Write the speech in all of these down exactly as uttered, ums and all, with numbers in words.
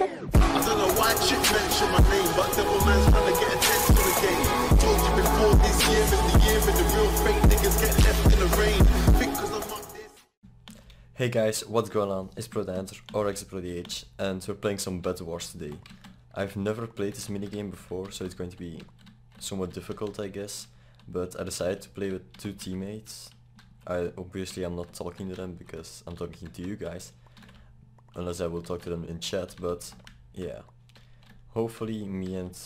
I don't know why chick mentioned my name, but devil man's trying to get attention again. Told you before, this year is the year and the real fake niggas get left in the rain. Because I'm on this. Hey guys, what's going on? It's XProDH or XProDH, and we're playing some Bed Wars today. I've never played this minigame before, so it's going to be somewhat difficult, I guess. But I decided to play with two teammates. I obviously I'm not talking to them because I'm talking to you guys. Unless I will talk to them in chat, but yeah. Hopefully me and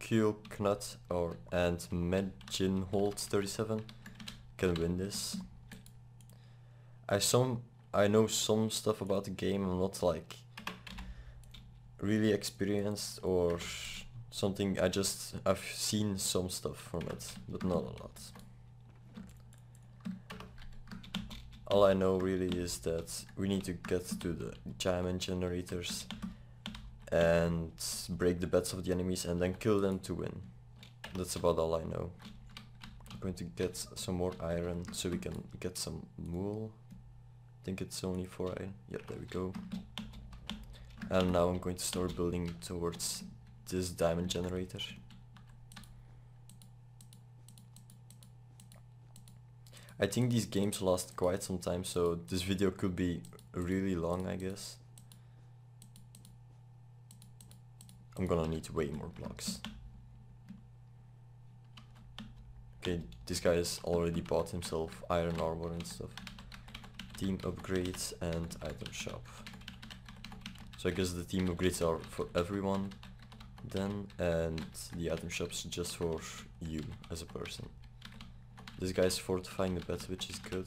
Kilknut or and Medjinholt thirty-seven can win this. I some I know some stuff about the game, I'm not like really experienced or something, I just I've seen some stuff from it, but not a lot. All I know really is that we need to get to the diamond generators and break the beds of the enemies and then kill them to win. That's about all I know. I'm going to get some more iron so we can get some wool. I think it's only four iron. Yep, there we go. And now I'm going to start building towards this diamond generator. I think these games last quite some time, so this video could be really long, I guess. I'm gonna need way more blocks. Okay, this guy has already bought himself iron armor and stuff. Team upgrades and item shop. So I guess the team upgrades are for everyone then, and the item shop's just for you as a person. This guy's fortifying the beds, which is good.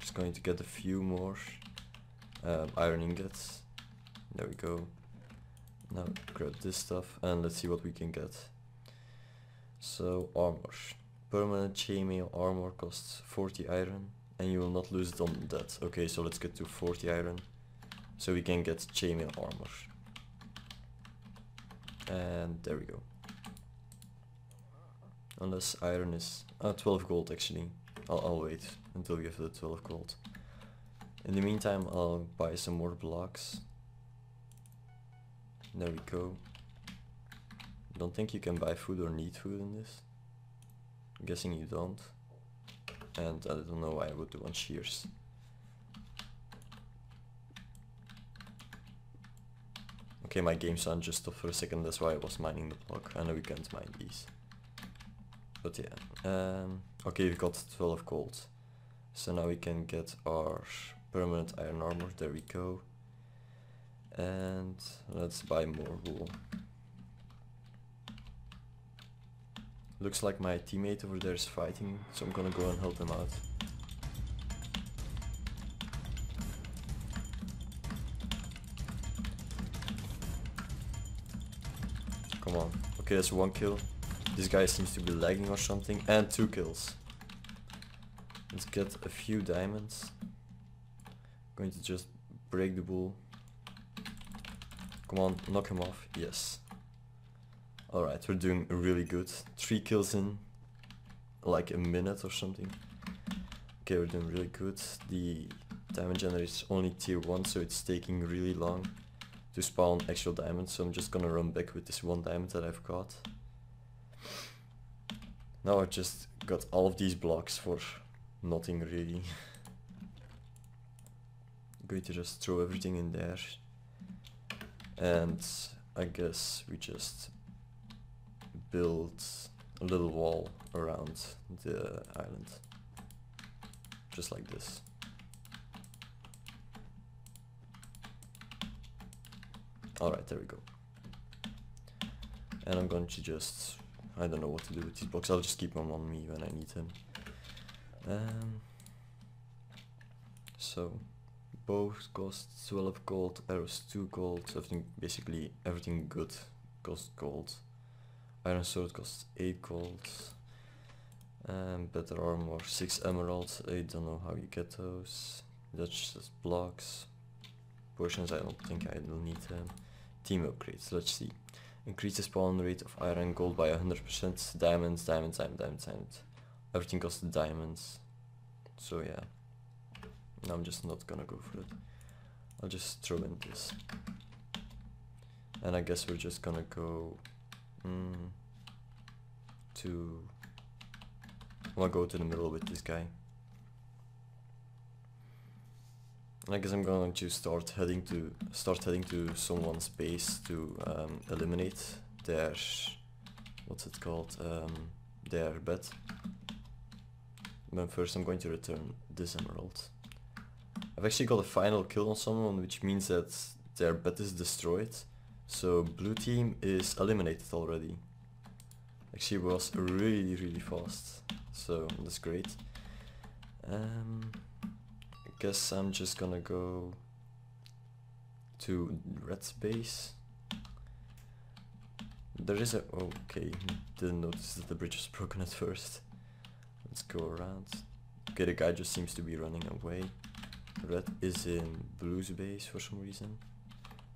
Just going to get a few more um, iron ingots. There we go. Now grab this stuff and let's see what we can get. So armor. Permanent chainmail armor costs forty iron and you will not lose it on that. Okay, so let's get to forty iron so we can get chainmail armor. And there we go. Unless iron is... Uh, twelve gold actually. I'll, I'll wait until we have the twelve gold. In the meantime I'll buy some more blocks. There we go. Don't think you can buy food or need food in this. I'm guessing you don't. And I don't know why I would want shears. Okay, my game sound just stopped for a second, that's why I was mining the block. I know we can't mine these. But yeah, um, okay, we've got twelve gold. So now we can get our permanent iron armor, there we go. And let's buy more wool. Looks like my teammate over there is fighting, so I'm gonna go and help them out. Come on. Okay, that's one kill. This guy seems to be lagging or something, and two kills. Let's get a few diamonds. Going to just break the bull. Come on, knock him off. Yes. Alright, we're doing really good. Three kills in like a minute or something. Okay, we're doing really good. The diamond generator is only tier one, so it's taking really long to spawn actual diamonds, so I'm just gonna run back with this one diamond that I've got. Now I just got all of these blocks for nothing really. I'm going to just throw everything in there. And I guess we just build a little wall around the island. Just like this. Alright, there we go. And I'm going to just... I don't know what to do with these blocks, I'll just keep them on me when I need them. Um, so, bow costs twelve gold, arrows two gold, so everything, basically everything good costs gold. Iron sword costs eight gold. Um, better armor, six emeralds, I don't know how you get those. That's just blocks. Potions, I don't think I will need them. Team upgrades, let's see. Increase the spawn rate of iron and gold by one hundred percent. Diamonds, diamonds, diamonds, diamonds, diamonds. Everything costs diamonds. So yeah. I'm just not gonna go for it. I'll just throw in this. And I guess we're just gonna go mm, to... I'm gonna go to the middle with this guy. And I guess I'm going to start heading to start heading to someone's base to um, eliminate their... what's it called? Um, their bed. But first I'm going to return this emerald. I've actually got a final kill on someone, which means that their bed is destroyed. So blue team is eliminated already. Actually was really really fast, so that's great. Um, I guess I'm just gonna go to red's base. There is a... okay, didn't notice that the bridge was broken at first. Let's go around. Okay, the guy just seems to be running away. Red is in blue's base for some reason.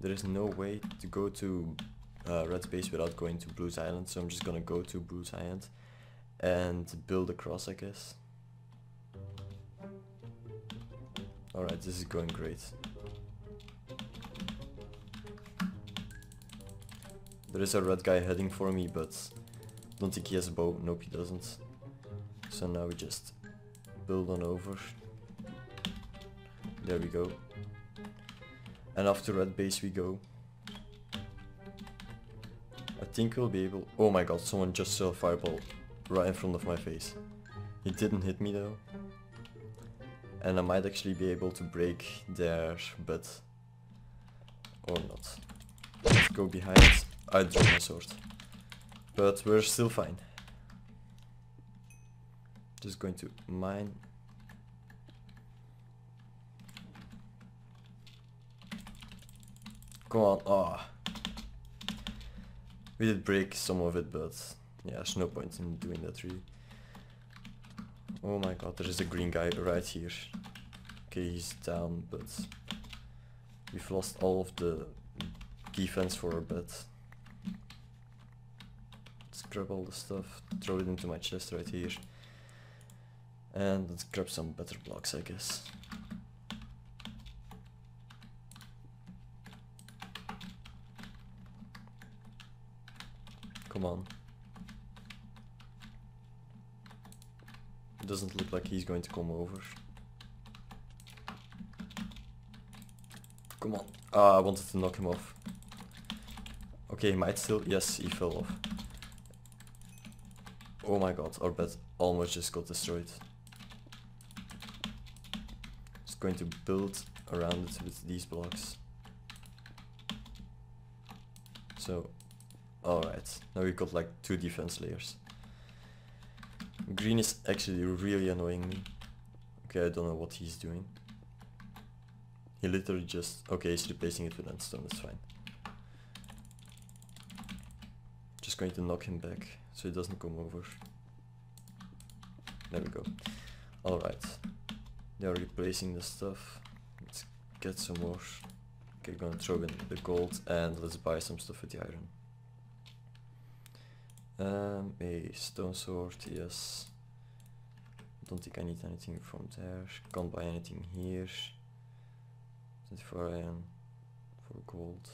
There is no way to go to uh, red's base without going to blue's island, so I'm just gonna go to blue's island and build a cross, I guess. Alright, this is going great. There is a red guy heading for me, but I don't think he has a bow. Nope, he doesn't. So now we just build on over. There we go. And after red base we go. I think we'll be able... oh my god, someone just threw a fireball right in front of my face. He didn't hit me though. And I might actually be able to break their bed. Or not. Let's go behind. I dropped my sword. But we're still fine. Just going to mine. Come on, ah. Oh. We did break some of it, but yeah, there's no point in doing that really. Oh my god, there is a green guy right here. Okay, he's down, but we've lost all of the defense for our bed. Let's grab all the stuff, throw it into my chest right here. And let's grab some better blocks, I guess. Come on. It doesn't look like he's going to come over. Come on. Ah, I wanted to knock him off. Okay, he might still... yes, he fell off. Oh my god, our bed almost just got destroyed. Just going to build around it with these blocks. So... alright, now we've got like two defense layers. Green is actually really annoying me. Okay, I don't know what he's doing. He literally just... okay, he's replacing it with endstone, that's fine. Just going to knock him back so he doesn't come over. There we go. Alright. They are replacing the stuff. Let's get some more. Okay, gonna throw in the gold and let's buy some stuff with the iron. Um, a stone sword, yes. Don't think I need anything from there. Can't buy anything here. For iron, for gold,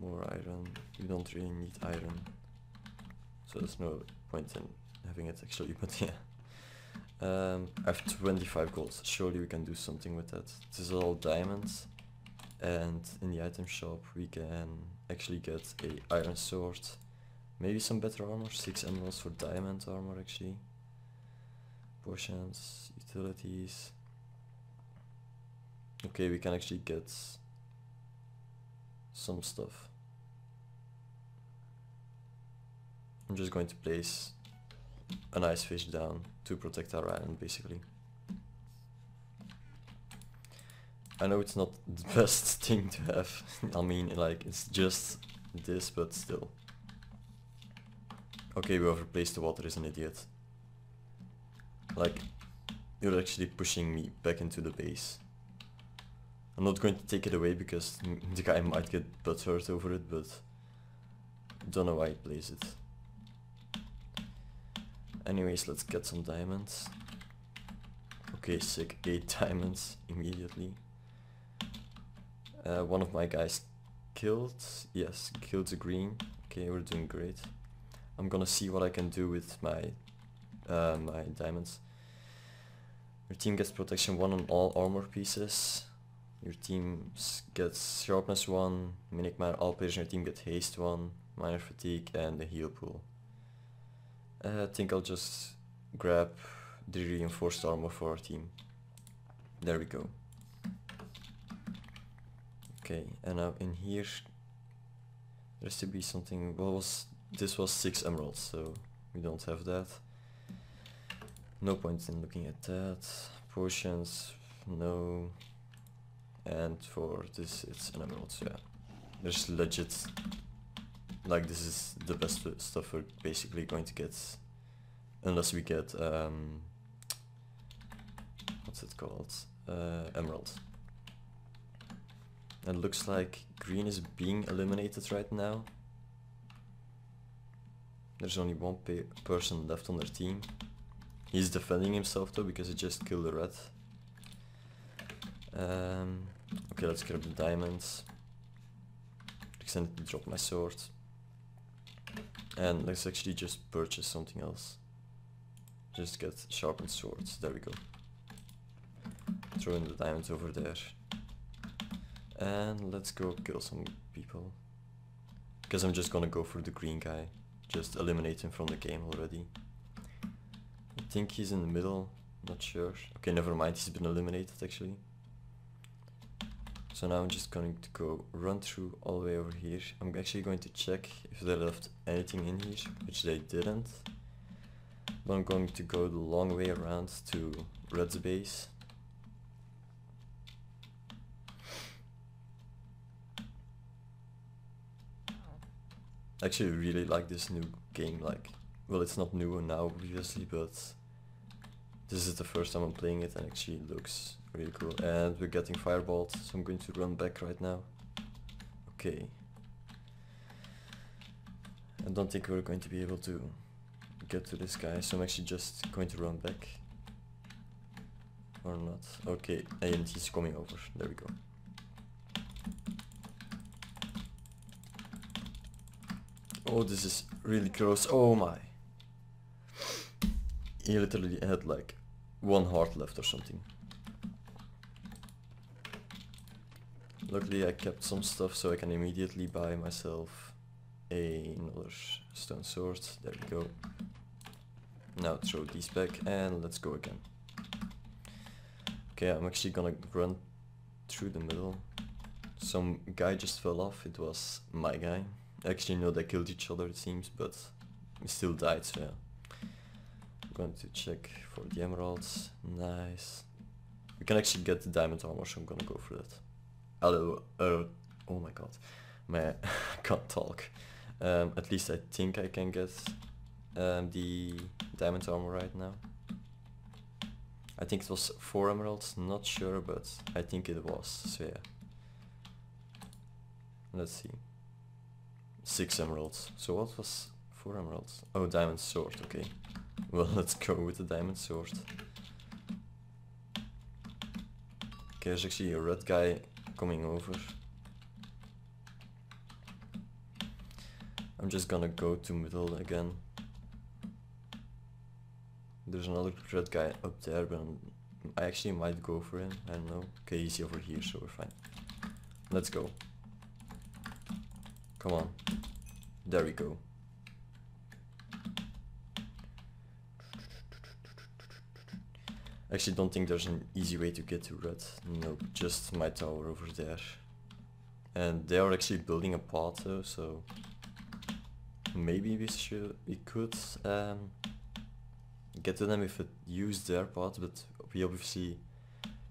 more iron. We don't really need iron, so there's no point in having it actually. But yeah, um, I have twenty-five golds. Surely we can do something with that. This is all diamonds, and in the item shop we can actually get a iron sword. Maybe some better armor, six emeralds for diamond armor actually. Potions, utilities. Okay, we can actually get some stuff. I'm just going to place an ice fish down to protect our island basically. I know it's not the best thing to have. I mean, like, it's just this, but still. Okay, we have replaced the water as an idiot. Like, you're actually pushing me back into the base. I'm not going to take it away because the guy might get butthurt over it, but don't know why he plays it. Anyways, let's get some diamonds. Okay, sick, eight diamonds immediately. Uh, one of my guys killed. Yes, killed the green. Okay, we're doing great. I'm gonna see what I can do with my uh, my diamonds. Your team gets protection one on all armor pieces. Your team gets sharpness one, Minigmare, all players in your team get haste one, minor fatigue, and the heal pool. Uh, I think I'll just grab the reinforced armor for our team. There we go. Okay, and now in here there has to be something. What was this? Was six emeralds, so we don't have that. No point in looking at that. Potions, no. And for this it's an emerald, so yeah. There's legit, like, this is the best stuff we're basically going to get. Unless we get, um, what's it called? Uh, emerald. It looks like green is being eliminated right now. There's only one pe person left on their team. He's defending himself though, because he just killed the red. Um, okay, let's grab the diamonds. Accidentally drop my sword. And let's actually just purchase something else. Just get sharpened swords. There we go. Throw in the diamonds over there. And let's go kill some people. Because I'm just gonna go for the green guy. Just eliminate him from the game already. I think he's in the middle. Not sure. Okay, never mind. He's been eliminated actually. So now I'm just going to go run through all the way over here. I'm actually going to check if they left anything in here, which they didn't. But I'm going to go the long way around to Red's base. Actually, I really like this new game. Like, well, it's not new now, obviously, but this is the first time I'm playing it, and actually looks really cool. And we're getting fireballed, so I'm going to run back right now. Okay. I don't think we're going to be able to get to this guy, so I'm actually just going to run back. Or not. Okay, and he's coming over. There we go. Oh, this is really close. Oh my. He literally had like one heart left or something. Luckily I kept some stuff so I can immediately buy myself a, another stone sword. There we go. Now throw these back and let's go again. Okay, I'm actually gonna run through the middle. Some guy just fell off. It was my guy. Actually no, they killed each other it seems, but he still died, so yeah. Going to check for the emeralds. Nice. We can actually get the diamond armor, so I'm gonna go for that. Although, uh, oh my god, my can't talk. Um, at least I think I can get um, the diamond armor right now. I think it was four emeralds, not sure, but I think it was. So yeah. Let's see. Six emeralds. So what was four emeralds? Oh, diamond sword. Okay. Well, let's go with the diamond sword. Okay, there's actually a red guy coming over. I'm just gonna go to middle again. There's another red guy up there, but I'm, I actually might go for him. I don't know. Okay, he's over here, so we're fine. Let's go. Come on. There we go. Actually don't think there's an easy way to get to red. Nope, just my tower over there. And they are actually building a path though, so maybe we should we could um, get to them if it used their path, but we obviously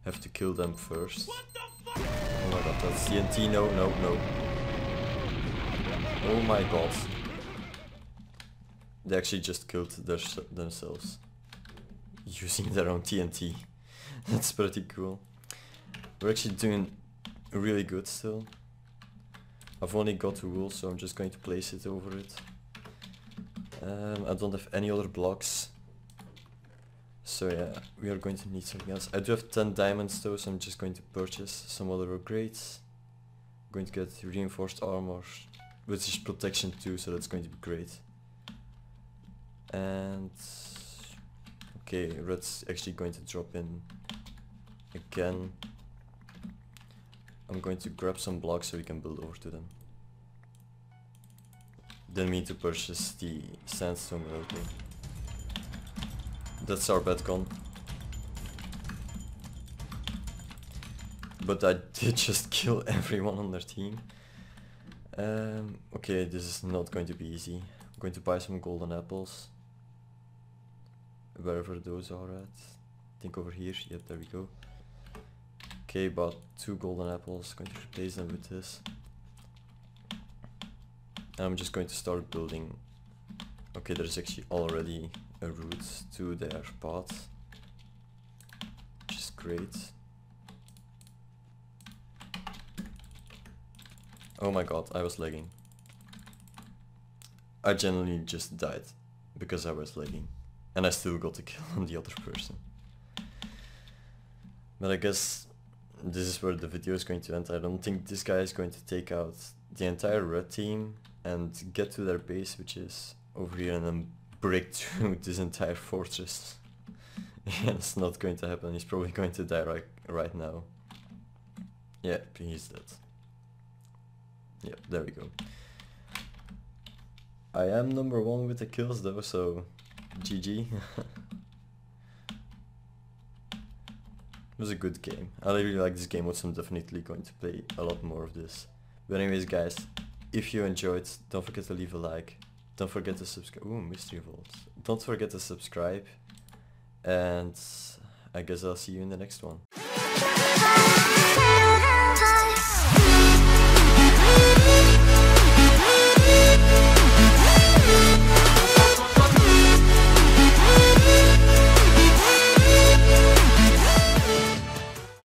have to kill them first. What the fuck? Oh my god, that's T N T, no, no, no. Oh my god. They actually just killed their, themselves. Using their own T N T. That's pretty cool. We're actually doing really good still. I've only got the wool, so I'm just going to place it over it. Um, I don't have any other blocks. So yeah, we are going to need something else. I do have ten diamonds though, so I'm just going to purchase some other upgrades. going to get reinforced armor, which is protection too, so that's going to be great. And okay, red's actually going to drop in again. I'm going to grab some blocks so we can build over to them. Then we need to purchase the sandstone mill. Okay. That's our bedcon. But I did just kill everyone on their team. Um, okay, this is not going to be easy. I'm going to buy some golden apples. Wherever those are at. I think over here. Yep, there we go. Okay, bought two golden apples. I'm going to replace them with this. And I'm just going to start building. Okay, there's actually already a route to their path, which is great. Oh my god, I was lagging. I generally just died because I was lagging. And I still got the kill on the other person. But I guess this is where the video is going to end. I don't think this guy is going to take out the entire red team and get to their base, which is over here, and then break through this entire fortress. Yeah, it's not going to happen. He's probably going to die right, right now. Yeah, he's dead. Yep, there we go. I am number one with the kills though, so G G. It was a good game. I really like this game, so I'm definitely going to play a lot more of this. But anyways guys, if you enjoyed, don't forget to leave a like. Don't forget to subscribe. Ooh, mystery vaults. Don't forget to subscribe. And I guess I'll see you in the next one.